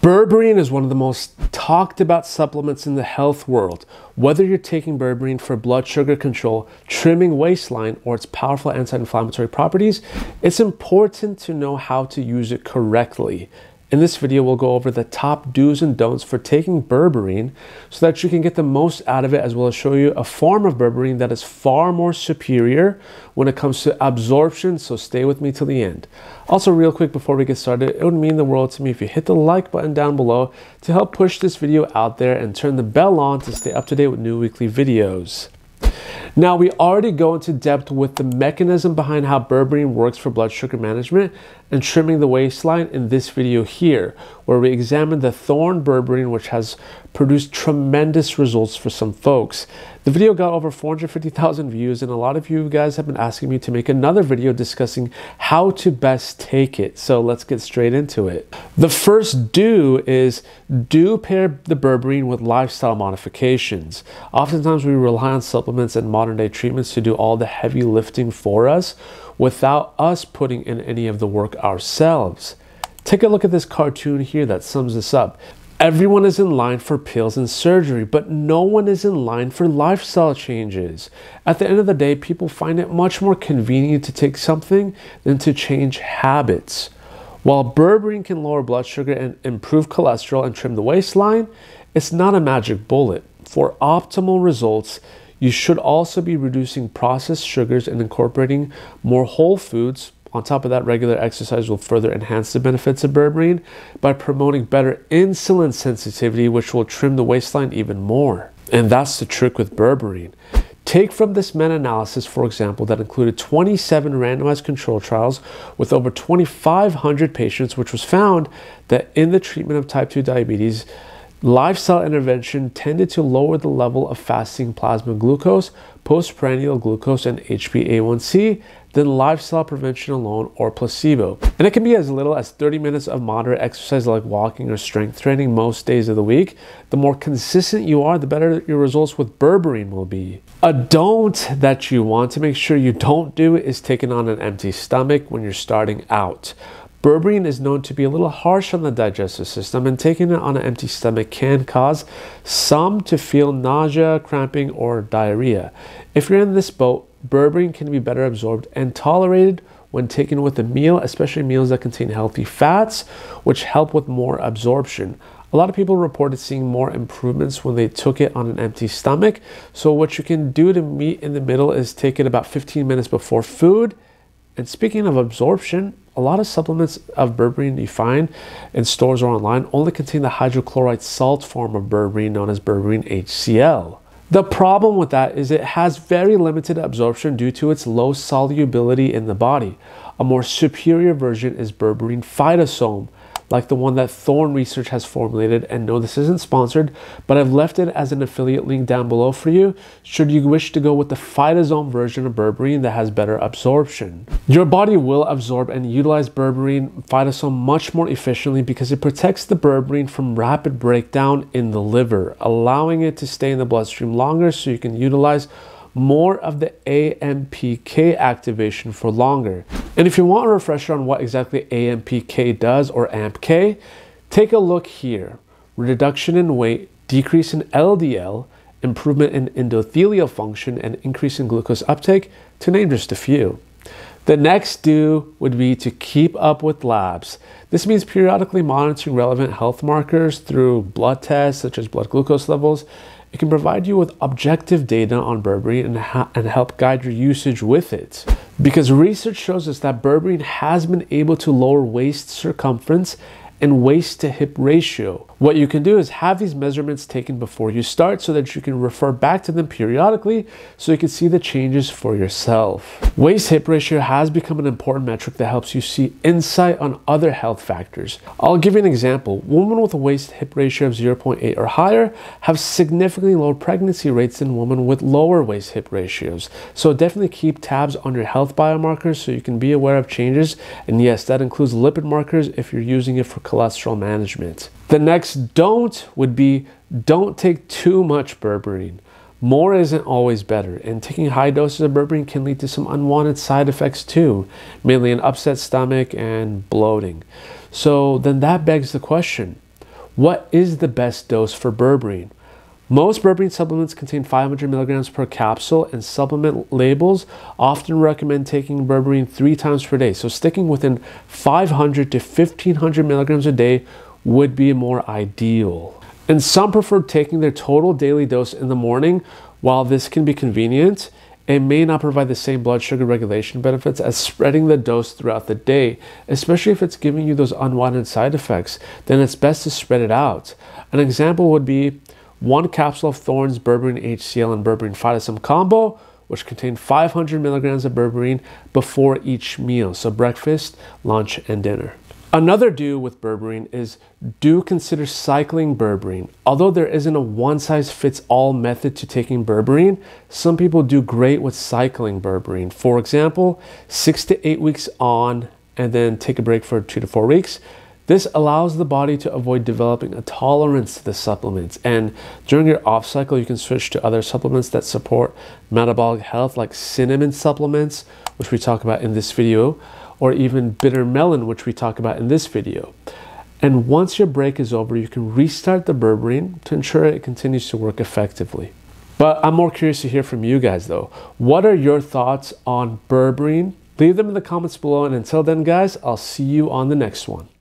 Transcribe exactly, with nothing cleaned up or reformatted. Berberine is one of the most talked about supplements in the health world. Whether you're taking berberine for blood sugar control, trimming waistline, or its powerful anti-inflammatory properties, it's important to know how to use it correctly. In this video, we'll go over the top do's and don'ts for taking berberine so that you can get the most out of it, as well as show you a form of berberine that is far more superior when it comes to absorption, so stay with me till the end. Also, real quick before we get started, it would mean the world to me if you hit the like button down below to help push this video out there and turn the bell on to stay up to date with new weekly videos. Now, we already go into depth with the mechanism behind how berberine works for blood sugar management and trimming the waistline in this video here, where we examine the Thorne berberine, which has produced tremendous results for some folks. The video got over four hundred fifty thousand views, and a lot of you guys have been asking me to make another video discussing how to best take it, so let's get straight into it. The first do is do pair the berberine with lifestyle modifications. Oftentimes we rely on supplements and modern day treatments to do all the heavy lifting for us without us putting in any of the work ourselves. Take a look at this cartoon here that sums this up. Everyone is in line for pills and surgery, but no one is in line for lifestyle changes. At the end of the day, people find it much more convenient to take something than to change habits. While berberine can lower blood sugar and improve cholesterol and trim the waistline, it's not a magic bullet. For optimal results, you should also be reducing processed sugars and incorporating more whole foods. On top of that, regular exercise will further enhance the benefits of berberine by promoting better insulin sensitivity, which will trim the waistline even more. And that's the trick with berberine. Take from this meta-analysis, for example, that included twenty-seven randomized control trials with over twenty-five hundred patients, which was found that in the treatment of type two diabetes, lifestyle intervention tended to lower the level of fasting plasma glucose, postprandial glucose, and H b A one c than lifestyle prevention alone or placebo. And it can be as little as thirty minutes of moderate exercise like walking or strength training most days of the week. The more consistent you are, the better your results with berberine will be. A don't that you want to make sure you don't do is taking on an empty stomach when you're starting out. Berberine is known to be a little harsh on the digestive system, and taking it on an empty stomach can cause some to feel nausea, cramping, or diarrhea. If you're in this boat, berberine can be better absorbed and tolerated when taken with a meal, especially meals that contain healthy fats, which help with more absorption. A lot of people reported seeing more improvements when they took it on an empty stomach. So what you can do to meet in the middle is take it about fifteen minutes before food. And speaking of absorption, a lot of supplements of berberine you find in stores or online only contain the hydrochloride salt form of berberine, known as berberine H C L. The problem with that is it has very limited absorption due to its low solubility in the body. A more superior version is berberine phytosome, like the one that Thorne Research has formulated. And no, this isn't sponsored, but I've left it as an affiliate link down below for you should you wish to go with the phytosome version of berberine that has better absorption. Your body will absorb and utilize berberine phytosome much more efficiently because it protects the berberine from rapid breakdown in the liver, allowing it to stay in the bloodstream longer so you can utilize more of the A M P K activation for longer. And if you want a refresher on what exactly A M P K does, or A M P K, take a look here. Reduction in weight, decrease in L D L, improvement in endothelial function, and increase in glucose uptake, to name just a few. The next do would be to keep up with labs. This means periodically monitoring relevant health markers through blood tests, such as blood glucose levels. It can provide you with objective data on berberine and, and help guide your usage with it. Because research shows us that berberine has been able to lower waist circumference and waist to hip ratio. What you can do is have these measurements taken before you start so that you can refer back to them periodically so you can see the changes for yourself. Waist hip ratio has become an important metric that helps you see insight on other health factors. I'll give you an example. Women with a waist hip ratio of zero point eight or higher have significantly lower pregnancy rates than women with lower waist hip ratios. So definitely keep tabs on your health biomarkers so you can be aware of changes. And yes, that includes lipid markers if you're using it for cholesterol management. The next don't would be don't take too much berberine. More isn't always better, and taking high doses of berberine can lead to some unwanted side effects too, mainly an upset stomach and bloating. So then that begs the question, What is the best dose for berberine? Most berberine supplements contain five hundred milligrams per capsule, and supplement labels often recommend taking berberine three times per day. So sticking within five hundred to fifteen hundred milligrams a day would be more ideal. And some prefer taking their total daily dose in the morning. While this can be convenient, it may not provide the same blood sugar regulation benefits as spreading the dose throughout the day, especially if it's giving you those unwanted side effects. Then it's best to spread it out. An example would be one capsule of Thorne's berberine H C L and berberine phytosome combo, which contain five hundred milligrams of berberine before each meal, so breakfast, lunch, and dinner. Another do with berberine is do consider cycling berberine. Although there isn't a one-size-fits-all method to taking berberine, some people do great with cycling berberine. For example, six to eight weeks on and then take a break for two to four weeks. This allows the body to avoid developing a tolerance to the supplements, and during your off cycle you can switch to other supplements that support metabolic health, like cinnamon supplements, which we talk about in this video, or even bitter melon, which we talk about in this video. And once your break is over, you can restart the berberine to ensure it continues to work effectively. But I'm more curious to hear from you guys though. What are your thoughts on berberine? Leave them in the comments below, and until then guys, I'll see you on the next one.